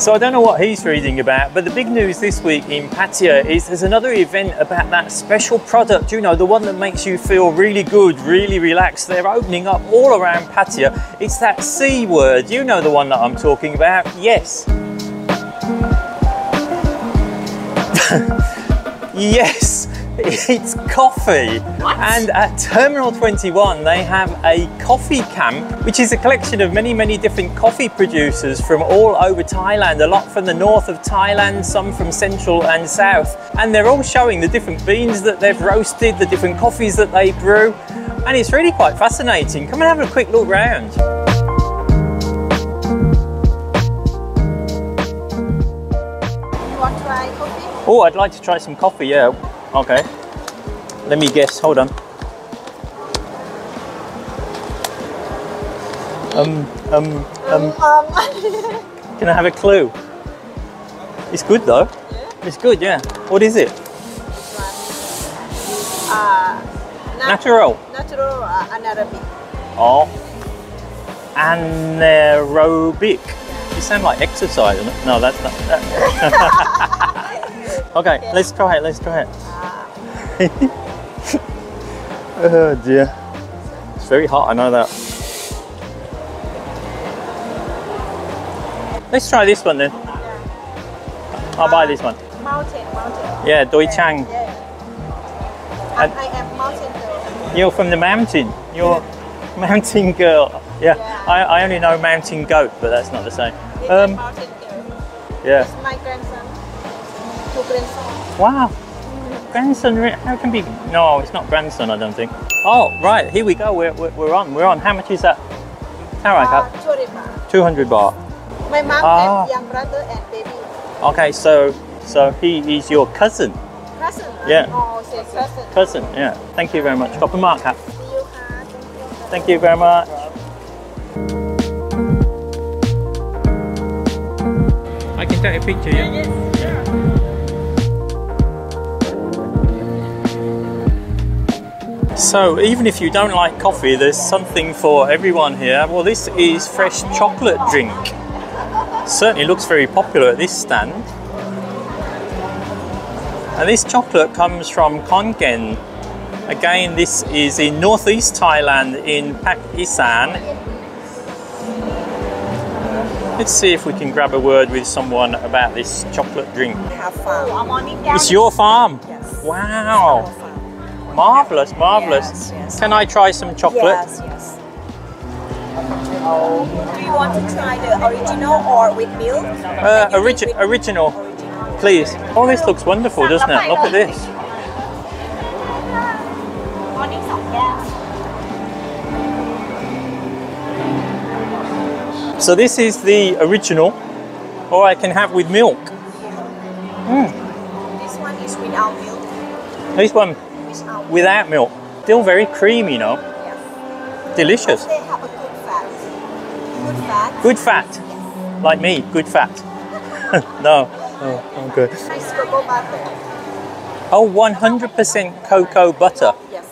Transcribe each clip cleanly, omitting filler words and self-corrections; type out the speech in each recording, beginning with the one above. So I don't know what he's reading about, but the big news this week in Pattaya is there's another event about that special product, you know, the one that makes you feel really good, really relaxed. They're opening up all around Pattaya. It's that C word, you know the one that I'm talking about, yes. Yes, it's coffee. What? And at Terminal 21 they have a coffee camp, which is a collection of many different coffee producers from all over Thailand, a lot from the north of Thailand, some from central and south, and they're all showing the different beans that they've roasted, the different coffees that they brew, and it's really quite fascinating. Come and have a quick look round. Oh, I'd like to try some coffee, yeah. Okay. Let me guess, hold on. Can I have a clue? It's good though. Yeah. It's good, yeah. What is it? Natural. Natural anaerobic. Oh. Anaerobic. You sound like exercise, doesn't it? No, that's not that. Okay, yeah. Let's try it, let's try it. Oh dear. It's very hot, I know that. Let's try this one then. Yeah. I'll buy this one. Mountain. Yeah, Doi Chang. Yeah. I am mountain girl. You're from the mountain. You're mountain girl. Yeah, yeah. I only know mountain goat, but that's not the same. It's a mountain girl. Yeah. It's my grandson. Wow, grandson, how can be? No, it's not grandson, I don't think. Oh, right, here we go, we're on. How much is that? How much? 200 baht. My mom and young brother and baby. Okay, so he is your cousin? Cousin? Yeah. Oh, so cousin. Cousin, yeah. Thank you very much. Copper mark hat. Thank you very much. I can take a picture, yeah? Yes. So even if you don't like coffee, there's something for everyone here. Well, this is fresh chocolate drink. Certainly looks very popular at this stand. And this chocolate comes from Khon Kaen. Again, this is in northeast Thailand in Pak Isan. Let's see if we can grab a word with someone about this chocolate drink. It's your farm? Yes. Wow. Marvellous. Yes. Can I try some chocolate? Yes. Do you want to try the original or with milk? Original, please. Oh, this looks wonderful, doesn't it? Look at this. So this is the original, or I can have with milk. This one is without milk. This one? Without milk. Still very creamy, you know. Yes. Delicious. They have a good fat. Good fat. Good fat. Yes. Like me, good fat. No. Oh, good. Nice cocoa butter. Oh, 100% cocoa butter. Yes.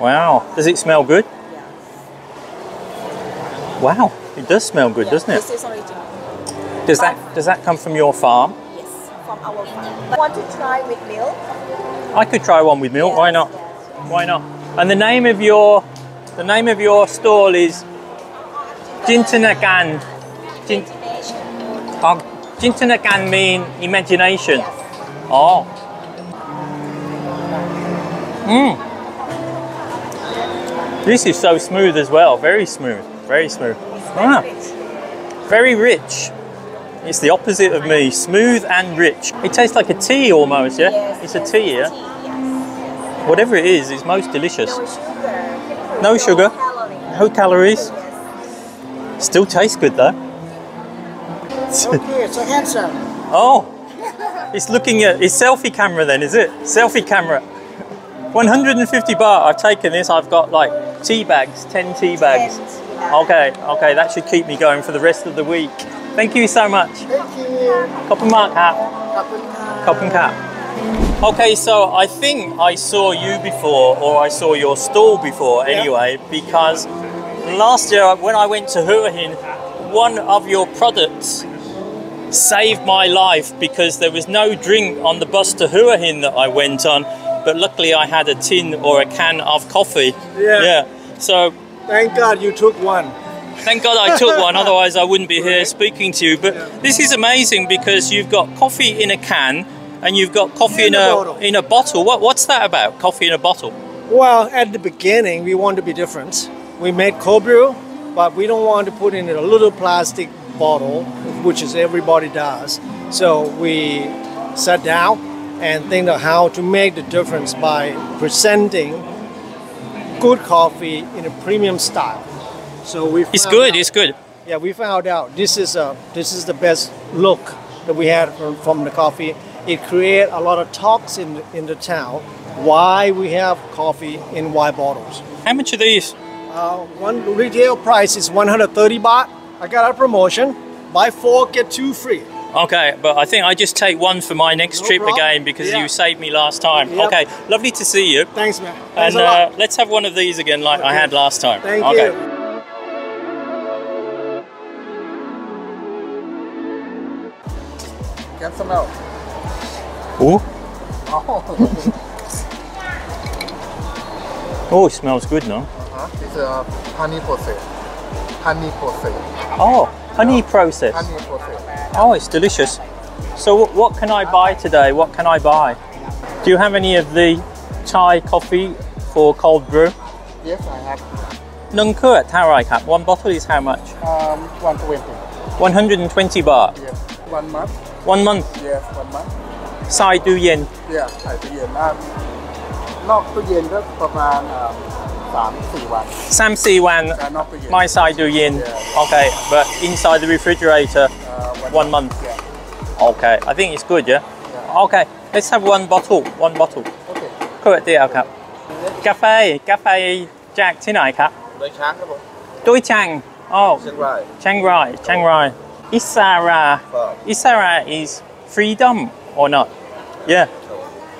Wow. Does it smell good? Yes. Wow. It does smell good, doesn't it? This is original. Does that come from your farm? Yes, from our farm. Want to try with milk? I could try one with milk. Yes, why not? Yes. Why not? And the name of your stall is Jintanagan. Jintanagan mean imagination. Yes. Oh. This is so smooth as well. Very smooth. Very rich. It's the opposite of me, smooth and rich. It tastes like a tea almost, yeah? Yes, it's a tea, yeah? Tea, yes. Whatever it is, it's most delicious. No sugar. No calories. Yes. Still tastes good though. Okay, it's a handsome. Oh, it's looking at its selfie camera then, is it? Selfie camera. 150 baht, I've taken this, I've got like tea bags, 10 tea bags. Okay, that should keep me going for the rest of the week. Thank you so much. Thank you. Khop and Kap. Okay, so I think I saw you before, or I saw your stall before anyway, because last year when I went to Hua Hin, one of your products saved my life because there was no drink on the bus to Hua Hin that I went on, but luckily I had a tin or a can of coffee. Yeah. So thank God you took one. Thank God I took one, otherwise I wouldn't be here speaking to you. But this is amazing because you've got coffee in a can and you've got coffee in a bottle. What's that about, coffee in a bottle? Well, at the beginning, we want to be different. We made cold brew, but we don't want to put in a little plastic bottle, which is everybody does. So we sat down and think of how to make the difference by presenting good coffee in a premium style. So we it's good. Yeah, we found out this is the best look that we had from the coffee. It created a lot of talks in the town why we have coffee in white bottles. How much are these? One retail price is 130 baht. I got a promotion, buy 4 get 2 free. Okay, but I think I just take one for my next trip again because you saved me last time. Yep. Okay, lovely to see you. Thanks, man. Thanks and let's have one of these again like I had last time. Thank you. Get some out. Ooh. Oh. Oh, it smells good now. It's a honey process. Honey process. Oh, honey process. Honey process. Oh, it's delicious. So what can I buy today? What can I buy? Do you have any of the Thai coffee for cold brew? Yes, I have. Nung kuat tharai kap. One bottle is how much? 120. 120 baht. Yes. 1 month. 1 month? Yes, 1 month. Sai tu yen? Yeah, sai tu yen. Nok tu yen is around 3-4 days. 3-4 days, my sai tu yen. Yeah. Okay, but inside the refrigerator, 1 month. Yeah. Okay, I think it's good, yeah? Yeah? Okay, let's have one bottle. Okay. Correct there, okay. Cafe Jack, where is it? Doi Chang. Doi Chang. Oh. Chiang Rai. Chiang Rai, Chiang Rai. Isara. Isara is freedom or not? Yeah.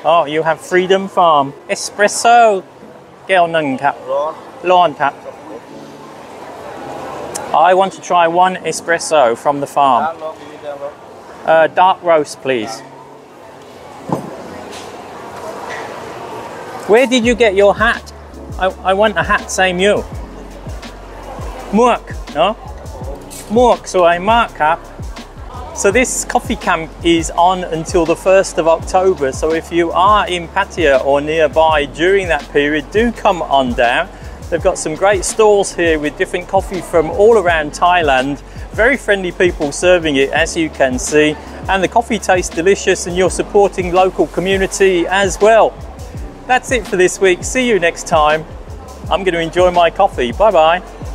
Oh, you have freedom farm. Espresso. I want to try one espresso from the farm. Dark roast, please. Where did you get your hat? I want a hat, same you. Muak, no? So I mark up. So this coffee camp is on until the 1st of October. So if you are in Pattaya or nearby during that period, do come on down. They've got some great stalls here with different coffee from all around Thailand. Very friendly people serving it, as you can see. And the coffee tastes delicious and you're supporting local community as well. That's it for this week. See you next time. I'm going to enjoy my coffee. Bye-bye.